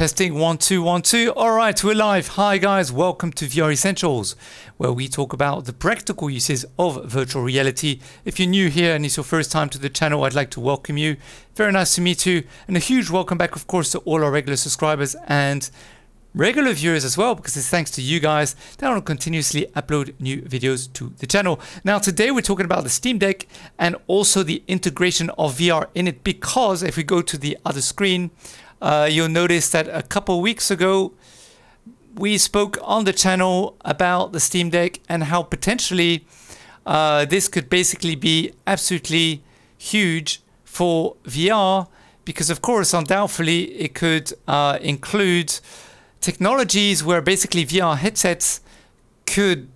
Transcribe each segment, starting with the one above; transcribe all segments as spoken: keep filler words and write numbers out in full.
Testing, one, two, one, two. All right, we're live. Hi guys, welcome to V R Essentials, where we talk about the practical uses of virtual reality. If you're new here and it's your first time to the channel, I'd like to welcome you. Very nice to meet you. And a huge welcome back, of course, to all our regular subscribers and regular viewers as well, because it's thanks to you guys that I will continuously upload new videos to the channel. Now today we're talking about the Steam Deck and also the integration of V R in it, because if we go to the other screen, Uh, you'll notice that a couple weeks ago we spoke on the channel about the Steam Deck and how potentially uh, this could basically be absolutely huge for V R, because of course undoubtedly it could uh, include technologies where basically V R headsets could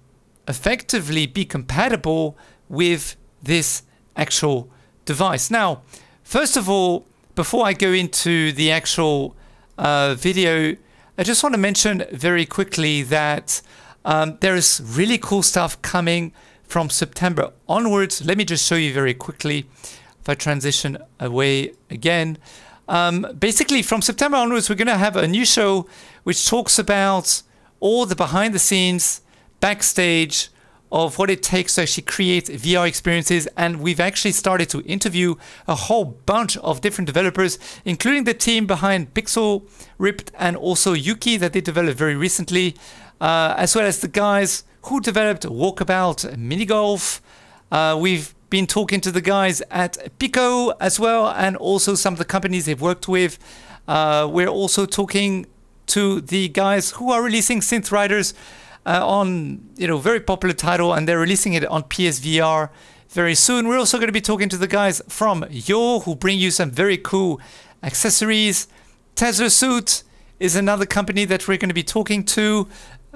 effectively be compatible with this actual device. Now, first of all, before I go into the actual uh, video, I just want to mention very quickly that um, there is really cool stuff coming from September onwards. Let me just show you very quickly if I transition away again. Um, basically, from September onwards, we're going to have a new show which talks about all the behind the scenes, backstage, of what it takes to actually create V R experiences. And we've actually started to interview a whole bunch of different developers, including the team behind Pixel Ripped and also Yuki that they developed very recently, uh, as well as the guys who developed Walkabout Mini Golf. Uh, we've been talking to the guys at Pico as well, and also some of the companies they've worked with. Uh, we're also talking to the guys who are releasing Synth Riders, Uh, on, you know, very popular title, and they're releasing it on P S V R very soon. We're also going to be talking to the guys from Yo, who bring you some very cool accessories. Tesla Suit is another company that we're going to be talking to.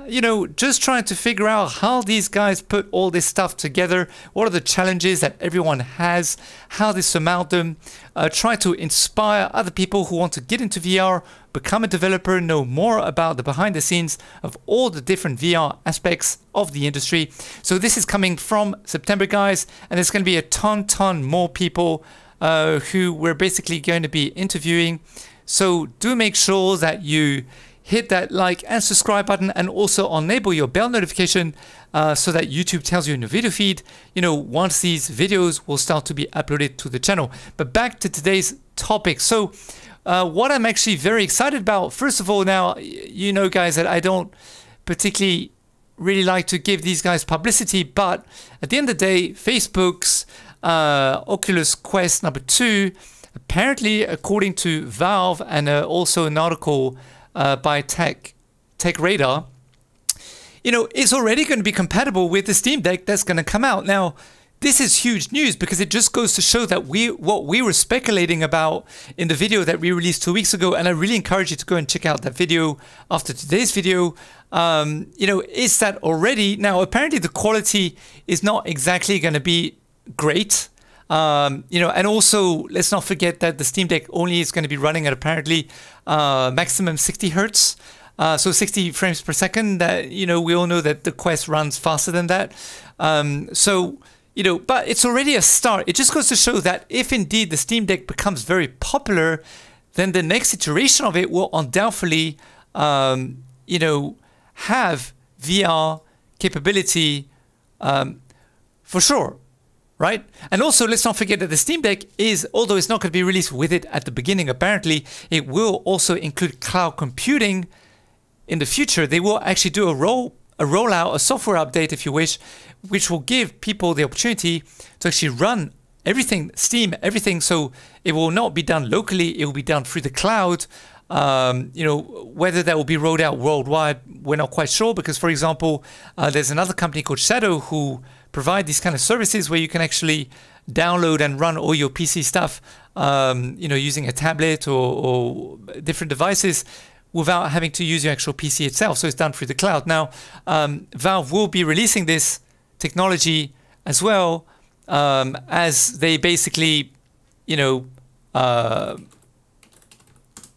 You know, just trying to figure out how these guys put all this stuff together, what are the challenges that everyone has, how they surmount them, uh, try to inspire other people who want to get into V R, become a developer, know more about the behind the scenes of all the different V R aspects of the industry. So this is coming from September, guys, and there's going to be a ton, ton more people uh, who we're basically going to be interviewing. So do make sure that you hit that like and subscribe button, and also enable your bell notification uh, so that YouTube tells you in your video feed, you know, once these videos will start to be uploaded to the channel. But back to today's topic. So uh, what I'm actually very excited about, first of all, now, you know, guys, that I don't particularly really like to give these guys publicity, but at the end of the day, Facebook's uh, Oculus Quest number two, apparently, according to Valve and uh, also an article Uh, by Tech Tech Radar, you know, it's already going to be compatible with the Steam Deck that's going to come out. Now, this is huge news, because it just goes to show that we what we were speculating about in the video that we released two weeks ago, and I really encourage you to go and check out that video after today's video. Um, you know, is that already now? Apparently, the quality is not exactly going to be great. Um, you know, and also let's not forget that the Steam Deck only is going to be running at apparently uh, maximum sixty hertz, uh, so sixty frames per second. That, you know, we all know that the Quest runs faster than that. Um, so, you know, but it's already a start. It just goes to show that if indeed the Steam Deck becomes very popular, then the next iteration of it will undoubtedly, um, you know, have V R capability um, for sure. Right? And also, let's not forget that the Steam Deck is, although it's not going to be released with it at the beginning, apparently, it will also include cloud computing in the future. They will actually do a roll, a rollout, a software update, if you wish, which will give people the opportunity to actually run everything, Steam, everything. So it will not be done locally, it will be done through the cloud. Um, you know, whether that will be rolled out worldwide, we're not quite sure, because, for example, uh, there's another company called Shadow who provide these kind of services where you can actually download and run all your P C stuff, um, you know, using a tablet or, or different devices without having to use your actual P C itself. So it's done through the cloud. Now, um, Valve will be releasing this technology as well, um, as they basically, you know, uh,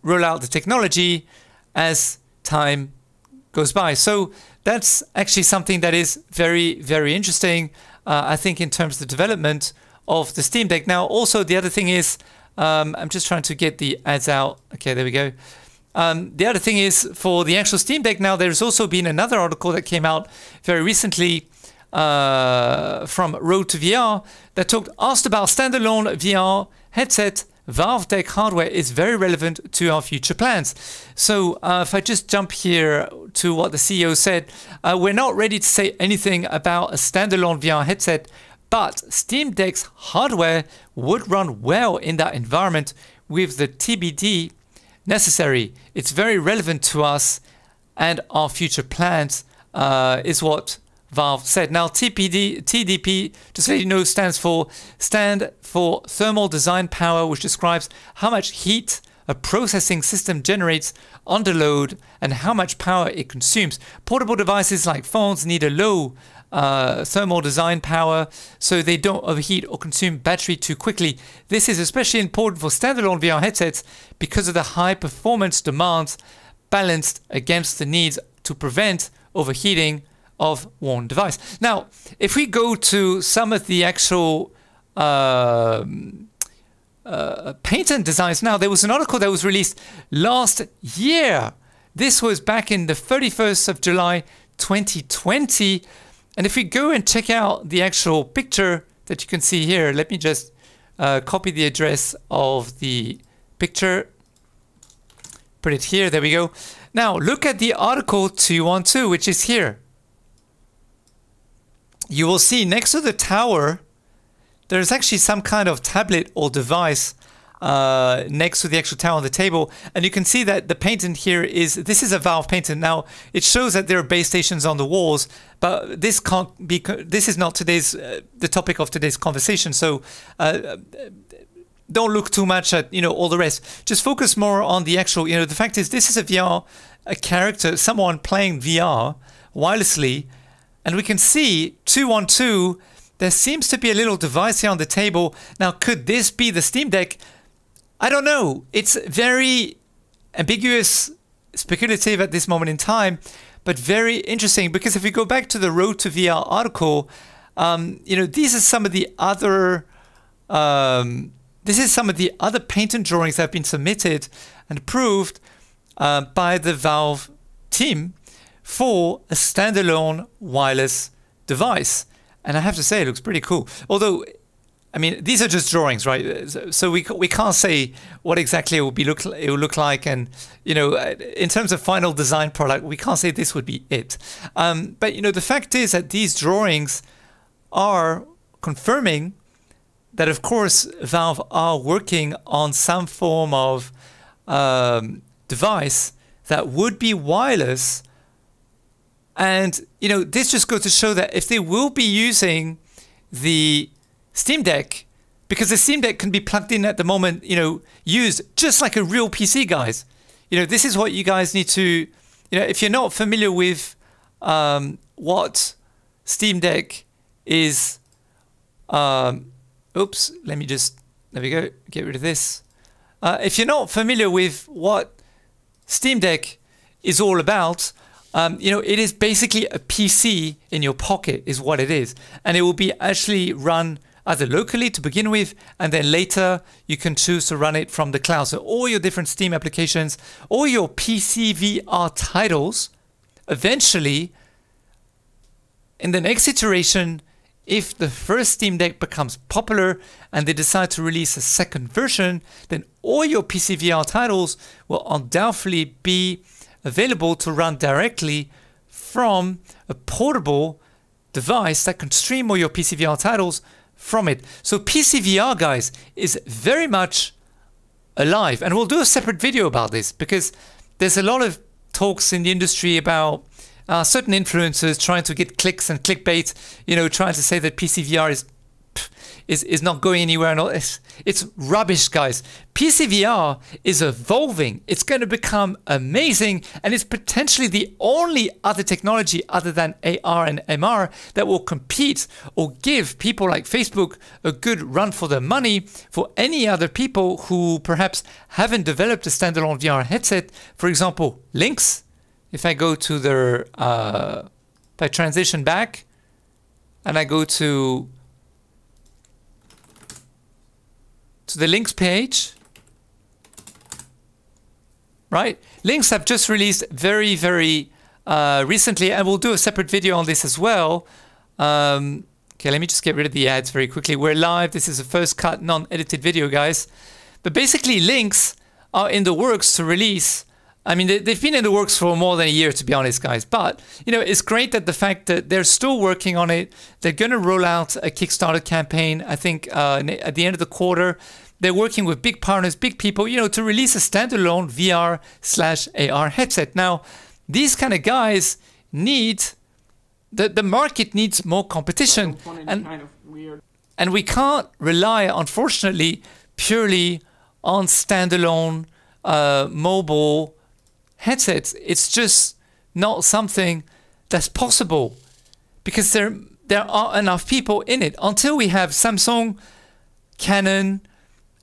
roll out the technology as time goes by. So that's actually something that is very, very interesting, uh, I think, in terms of the development of the Steam Deck. Now, also, the other thing is, um, I'm just trying to get the ads out. Okay, there we go. Um, the other thing is, for the actual Steam Deck now, there's also been another article that came out very recently uh, from Road to V R that talked asked about standalone V R headset. Valve Tech hardware is very relevant to our future plans. So uh, if I just jump here to what the C E O said, uh, we're not ready to say anything about a standalone V R headset, but Steam Deck's hardware would run well in that environment with the T B D necessary. It's very relevant to us and our future plans, uh, is what Valve said. Now T D P, just so you know, stands for stand for thermal design power, which describes how much heat a processing system generates under load and how much power it consumes. Portable devices like phones need a low uh, thermal design power so they don't overheat or consume battery too quickly. This is especially important for standalone V R headsets because of the high performance demands balanced against the needs to prevent overheating of one device. Now, if we go to some of the actual uh, uh, patent designs now, there was an article that was released last year. This was back in the thirty-first of July twenty twenty. And if we go and check out the actual picture that you can see here, let me just uh, copy the address of the picture, put it here, there we go. Now, look at the article two one two, which is here. You will see next to the tower, there's actually some kind of tablet or device uh, next to the actual tower on the table. And you can see that the patent here is, this is a Valve patent. Now, it shows that there are base stations on the walls, but this can't be, this is not today's, uh, the topic of today's conversation. So uh, don't look too much at, you know, all the rest. Just focus more on the actual, you know, the fact is this is a V R, a character, someone playing V R wirelessly. And we can see two one two, there seems to be a little device here on the table. Now, could this be the Steam Deck? I don't know. It's very ambiguous, speculative at this moment in time, but very interesting because if we go back to the Road to V R article, um, you know, these are some of the other, um, this is some of the other patent drawings that have been submitted and approved uh, by the Valve team for a standalone wireless device. And I have to say, it looks pretty cool. Although, I mean, these are just drawings, right? So we we can't say what exactly it will be look it will look like. And you know, in terms of final design product, we can't say this would be it. Um, but you know, the fact is that these drawings are confirming that, of course, Valve are working on some form of um, device that would be wireless. And, you know, this just goes to show that if they will be using the Steam Deck, because the Steam Deck can be plugged in at the moment, you know, used just like a real P C, guys. You know, this is what you guys need to, you know, if you're not familiar with um, what Steam Deck is, um, oops, let me just, there we go, get rid of this. Uh, if you're not familiar with what Steam Deck is all about, Um, you know, it is basically a P C in your pocket is what it is. And it will be actually run either locally to begin with, and then later you can choose to run it from the cloud. So all your different Steam applications, all your P C V R titles, eventually, in the next iteration, if the first Steam Deck becomes popular and they decide to release a second version, then all your P C V R titles will undoubtedly be available to run directly from a portable device that can stream all your P C V R titles from it. So P C V R, guys, is very much alive. And we'll do a separate video about this because there's a lot of talks in the industry about uh, certain influencers trying to get clicks and clickbait, you know, trying to say that P C V R is is, is not going anywhere. And all this. It's rubbish, guys. P C V R is evolving. It's going to become amazing. And it's potentially the only other technology other than A R and M R that will compete or give people like Facebook a good run for their money for any other people who perhaps haven't developed a standalone V R headset. For example, Lynx. If I go to their, uh, if I transition back and I go to the Lynx page, right? Lynx have just released very, very uh, recently, and we'll do a separate video on this as well. Um, okay, let me just get rid of the ads very quickly. We're live. This is the first cut, non-edited video, guys. But basically, Lynx are in the works to release. I mean, they, they've been in the works for more than a year, to be honest, guys. But, you know, it's great that the fact that they're still working on it. They're going to roll out a Kickstarter campaign, I think, uh, at the end of the quarter. They're working with big partners, big people, you know, to release a standalone V R slash A R headset. Now, these kind of guys need, the, the market needs more competition. And, kind of weird. And we can't rely, unfortunately, purely on standalone uh, mobile headsets. It's just not something that's possible because there, there aren't enough people in it. Until we have Samsung, Canon,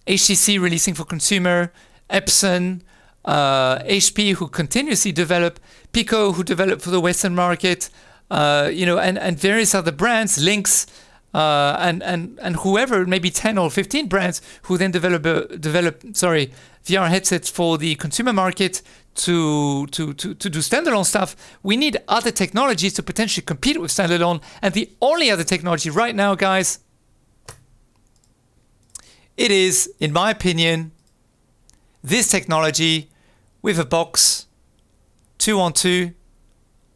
H T C releasing for consumer, Epson, uh, H P, who continuously develop, Pico, who develop for the Western market, uh, you know, and, and various other brands, Lynx, uh, and and and whoever, maybe ten or fifteen brands, who then develop uh, develop sorry V R headsets for the consumer market to to to to do standalone stuff. We need other technologies to potentially compete with standalone, and the only other technology right now, guys. It is, in my opinion, this technology with a box, two on two,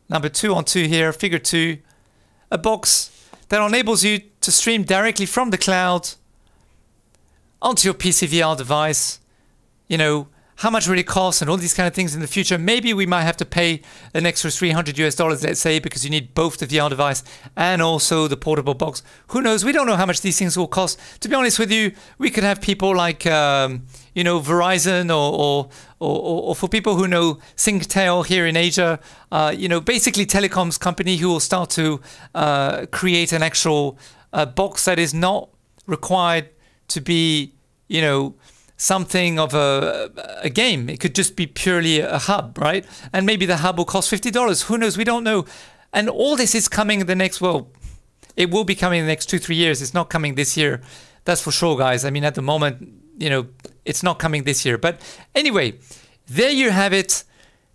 number two on two here, figure two, a box that enables you to stream directly from the cloud onto your P C V R device. You know, how much will it cost and all these kind of things in the future? Maybe we might have to pay an extra three hundred US dollars, let's say, because you need both the V R device and also the portable box. Who knows? We don't know how much these things will cost. To be honest with you, we could have people like, um, you know, Verizon or or, or or for people who know Singtel here in Asia, uh, you know, basically telecoms company who will start to uh, create an actual uh, box that is not required to be, you know, something of a, a game. It could just be purely a hub, right? And maybe the hub will cost fifty dollars. Who knows? We don't know. And all this is coming in the next, well, it will be coming in the next two, three years. It's not coming this year. That's for sure, guys. I mean, at the moment, you know, it's not coming this year. But anyway, there you have it.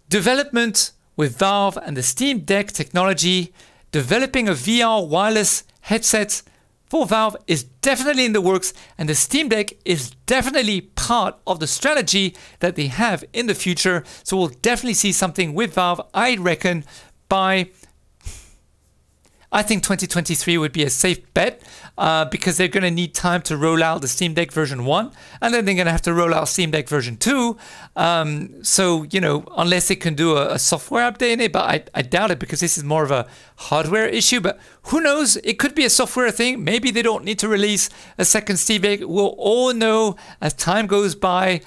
Development with Valve and the Steam Deck technology. Developing a V R wireless headset for Valve is definitely in the works, and the Steam Deck is definitely part of the strategy that they have in the future. So we'll definitely see something with Valve, I reckon, by, I think twenty twenty-three would be a safe bet, uh, because they're going to need time to roll out the Steam Deck version one, and then they're going to have to roll out Steam Deck version two. Um, so, you know, unless they can do a, a software update in it, but I, I doubt it because this is more of a hardware issue. But who knows? It could be a software thing. Maybe they don't need to release a second Steam Deck. We'll all know as time goes by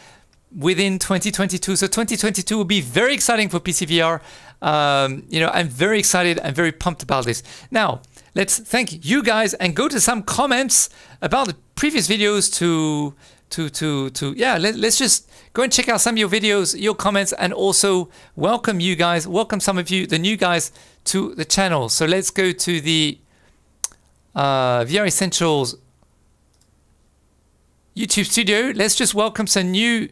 within twenty twenty-two. So twenty twenty-two will be very exciting for P C V R. Um, you know, I'm very excited. I'm very pumped about this. Now, let's thank you guys and go to some comments about the previous videos to, to, to, to yeah, let, let's just go and check out some of your videos, your comments, and also welcome you guys, welcome some of you, the new guys to the channel. So let's go to the uh, V R Essentials YouTube studio. Let's just welcome some new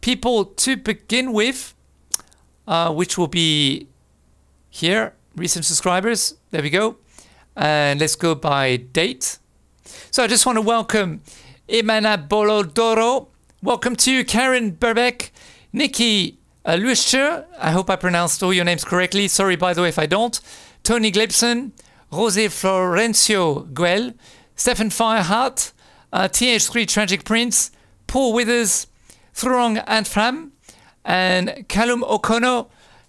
people to begin with, uh, which will be here, recent subscribers. There we go. And let's go by date. So I just want to welcome Imana Bolodoro. Welcome to you, Karen Berbeck, Nikki uh, Luescher. I hope I pronounced all your names correctly. Sorry, by the way, if I don't. Tony Glebson, Jose Florencio Guel, Stefan Firehart, uh, T H three Tragic Prince, Paul Withers, Throng and Fram, and Callum O'Connor.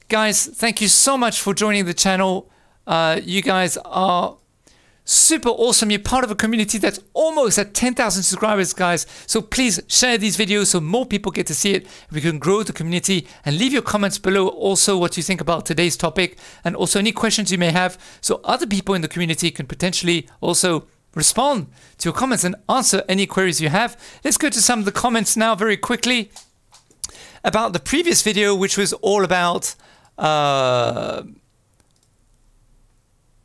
Guys, thank you so much for joining the channel. Uh, you guys are super awesome. You're part of a community that's almost at ten thousand subscribers, guys. So please share these videos so more people get to see it. We can grow the community, and leave your comments below also what you think about today's topic, and also any questions you may have, so other people in the community can potentially also respond to your comments and answer any queries you have. Let's go to some of the comments now very quickly about the previous video, which was all about... Uh,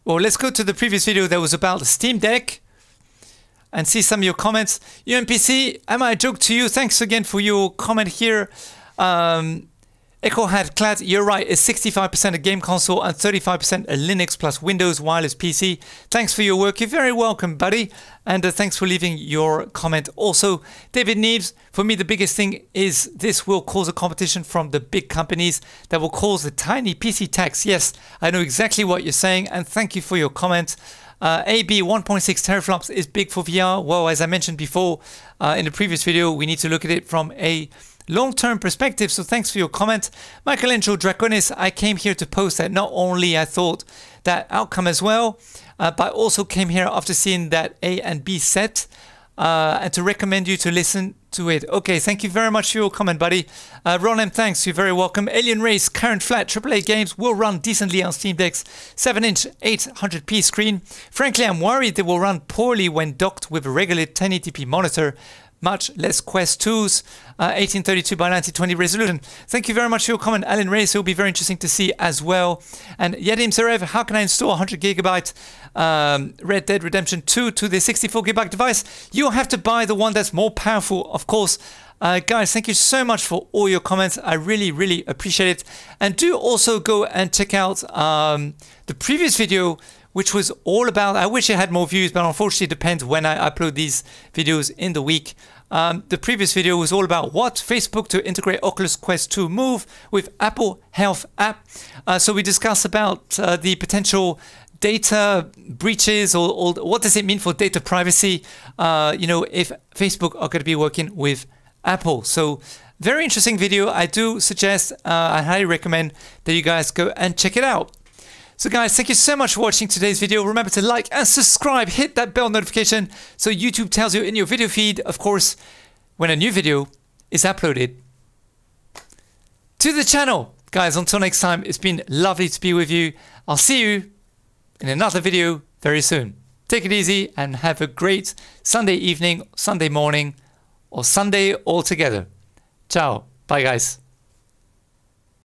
well, let's go to the previous video that was about the Steam Deck and see some of your comments. U M P C, am I a joke to you? Thanks again for your comment here. Um, Echo had Clad, you're right, is sixty-five percent a game console and thirty-five percent a Linux plus Windows wireless P C. Thanks for your work, you're very welcome, buddy. And uh, thanks for leaving your comment also. David Neves, for me the biggest thing is this will cause a competition from the big companies that will cause the tiny P C tax. Yes, I know exactly what you're saying and thank you for your comment. Uh, A B one point six teraflops is big for V R. Well, as I mentioned before uh, in the previous video, we need to look at it from a long-term perspective, so thanks for your comment. Michelangelo Draconis, I came here to post that not only I thought that outcome as well, uh, but also came here after seeing that A and B set uh, and to recommend you to listen to it. Okay, thank you very much for your comment, buddy. Uh, Ron M, thanks, you're very welcome. Alien Race, current flat, triple A games will run decently on Steam Deck's seven inch eight hundred p screen. Frankly, I'm worried they will run poorly when docked with a regular ten eighty p monitor. Much less Quest two's uh, eighteen thirty-two by nineteen twenty resolution. Thank you very much for your comment, Alan Reyes. It will be very interesting to see as well. And Yadim Serev, how can I install one hundred gigabyte um, Red Dead Redemption two to the sixty-four gigabyte device? You'll have to buy the one that's more powerful, of course. Uh, guys, thank you so much for all your comments. I really, really appreciate it. And do also go and check out um, the previous video, which was all about, I wish it had more views, but unfortunately it depends when I upload these videos in the week. Um, the previous video was all about what Facebook to integrate Oculus Quest two Move with Apple Health app. Uh, so we discussed about uh, the potential data breaches or, or what does it mean for data privacy, uh, you know, if Facebook are going to be working with Apple. So very interesting video. I do suggest, uh, I highly recommend that you guys go and check it out. So guys, thank you so much for watching today's video. Remember to like and subscribe, hit that bell notification so YouTube tells you in your video feed, of course, when a new video is uploaded to the channel. Guys, until next time, it's been lovely to be with you. I'll see you in another video very soon. Take it easy and have a great Sunday evening, Sunday morning, or Sunday altogether. Ciao. Bye guys.